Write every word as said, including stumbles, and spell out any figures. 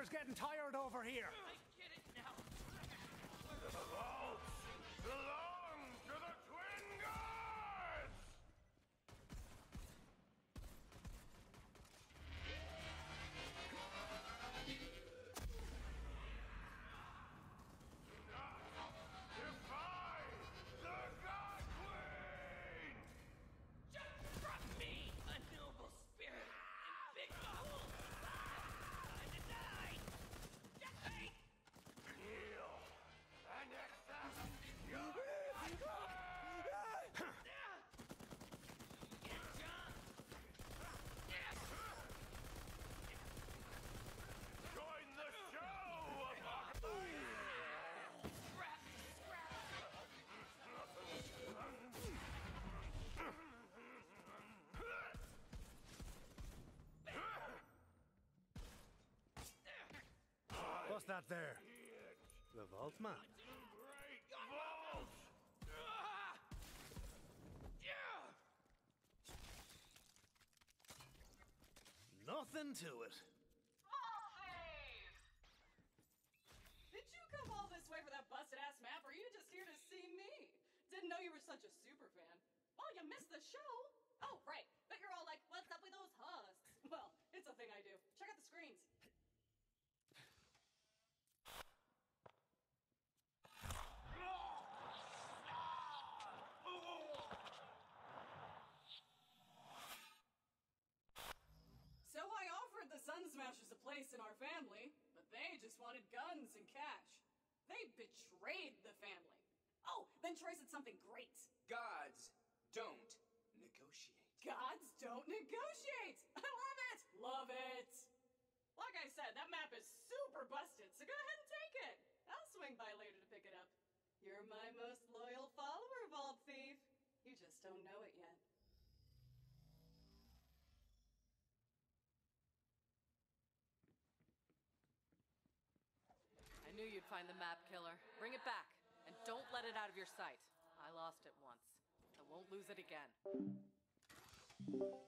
Commander's getting tired over here. I get it now. The vaults belong to the Twin Guards! Do not defy the God Queen! Just from me, a noble spirit and big bubbles! What's that there? The vault man. Vault! Nothing to it. Vault Thief! Did you come all this way for that busted ass map, or are you just here to see me? Didn't know you were such a super fan. Well, you missed the show. Oh, right. But you're all like, what's up with those husks? Well, it's a thing I do. Check out the screens. So I offered the Sun Smashers a place in our family, but they just wanted guns and cash. They betrayed the family. Oh, then Troy said something great. Gods don't negotiate. Gods don't negotiate! I love it! Love it! Like I said, that map is super busted, so go ahead and take it. I'll swing by later to pick it up. You're my most loyal follower, Vault Thief. You just don't know it yet. I knew you'd find the map, killer. Bring it back, and don't let it out of your sight. I lost it once. I won't lose it again.